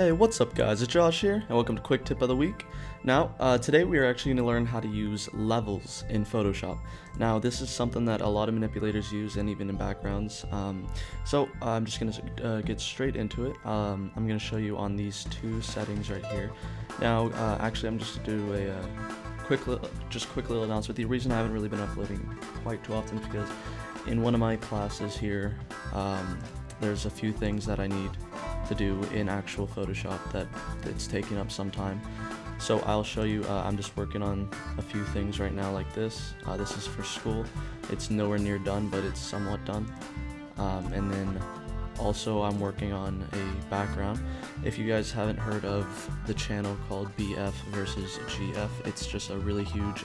Hey, what's up guys, it's Josh here and welcome to Quick Tip of the Week. Now, today we are actually going to learn how to use levels in Photoshop. Now, this is something that a lot of manipulators use and even in backgrounds. I'm just going to get straight into it. I'm going to show you on these two settings right here. Now, actually I'm just going to do a quick little announcement. The reason I haven't really been uploading quite too often is because in one of my classes here, there's a few things that I need to do in actual Photoshop that it's taking up some time. So I'll show you, I'm just working on a few things right now like this. This is for school. It's nowhere near done, but it's somewhat done. And then also I'm working on a background. If you guys haven't heard of the channel called BF versus GF, it's just a really huge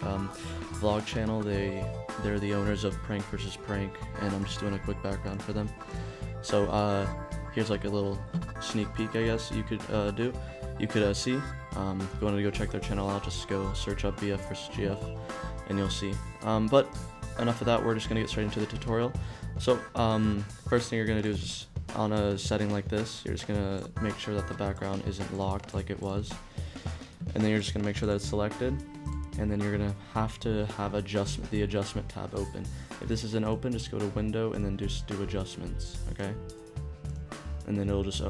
vlog channel. They're the owners of Prank versus Prank, and I'm just doing a quick background for them. So here's like a little sneak peek, I guess you could do. You could see. If you wanted to go check their channel out, just go search up BF versus GF, and you'll see. But enough of that. We're just gonna get straight into the tutorial. So first thing you're gonna do is just on a setting like this, you're just gonna make sure that the background isn't locked like it was, and then you're just gonna make sure that it's selected. And then you're gonna have to have the adjustment tab open. If this isn't open, just go to Window and then just do Adjustments, okay? And then it'll just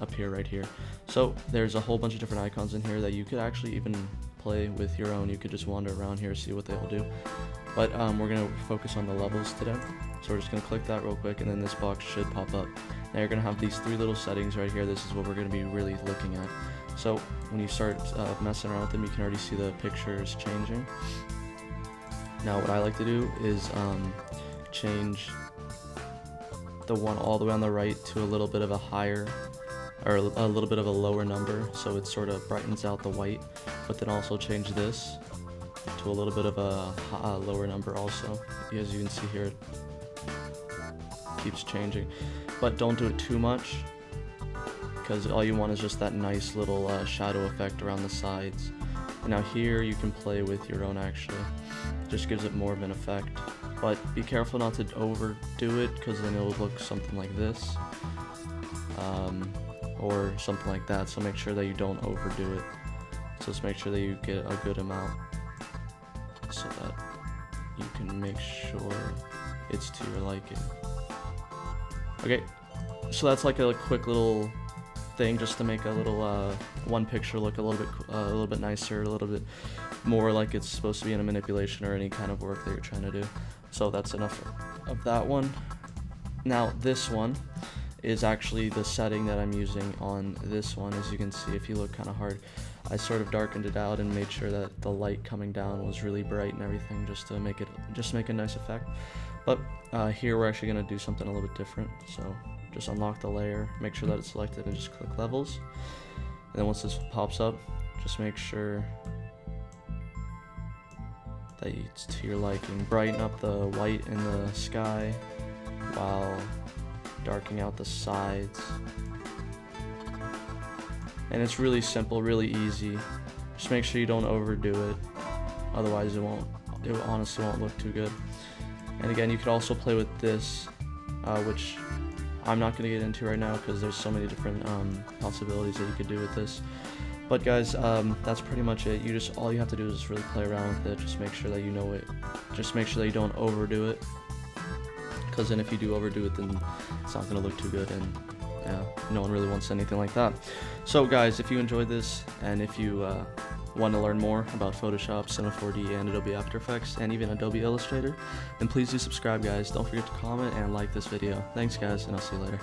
appear right here. So there's a whole bunch of different icons in here that you could actually even play with your own. You could just wander around here, see what they all do. But we're gonna focus on the levels today. So we're just gonna click that real quick, and then this box should pop up. Now you're gonna have these three little settings right here. This is what we're gonna be really looking at. So when you start messing around with them, you can already see the pictures changing. Now what I like to do is change the one all the way on the right to a little bit of a higher, or a little bit of a lower number, so it sort of brightens out the white, but then also change this to a little bit of a lower number also. As you can see here, it keeps changing, but don't do it too much, because all you want is just that nice little shadow effect around the sides. And now here you can play with your own actually. It just gives it more of an effect. But be careful not to overdo it, because then it'll look something like this. Or something like that, so make sure that you don't overdo it. So just make sure that you get a good amount, so that you can make sure it's to your liking. Okay, so that's like a quick little thing just to make a little one picture look a little bit nicer, a little bit more like it's supposed to be in a manipulation or any kind of work that you're trying to do. So that's enough of that one. Now this one is actually the setting that I'm using on this one. As you can see, if you look kind of hard, I sort of darkened it out and made sure that the light coming down was really bright and everything, just to make a nice effect. But here we're actually going to do something a little bit different. So just unlock the layer, make sure that it's selected, and just click Levels. And then once this pops up, just make sure that it's to your liking. Brighten up the white in the sky while darkening out the sides. And it's really simple, really easy. Just make sure you don't overdo it, otherwise it honestly won't look too good. And again, you could also play with this, which I'm not going to get into right now because there's so many different possibilities that you could do with this. But guys, that's pretty much it. All you have to do is really play around with it. Just make sure that you know it. Just make sure that you don't overdo it, because then if you do overdo it, then it's not going to look too good, and yeah, no one really wants anything like that. So guys, if you enjoyed this, and if you want to learn more about Photoshop, Cinema 4D, and Adobe After Effects, and even Adobe Illustrator, then please do subscribe guys. Don't forget to comment and like this video. Thanks guys, and I'll see you later.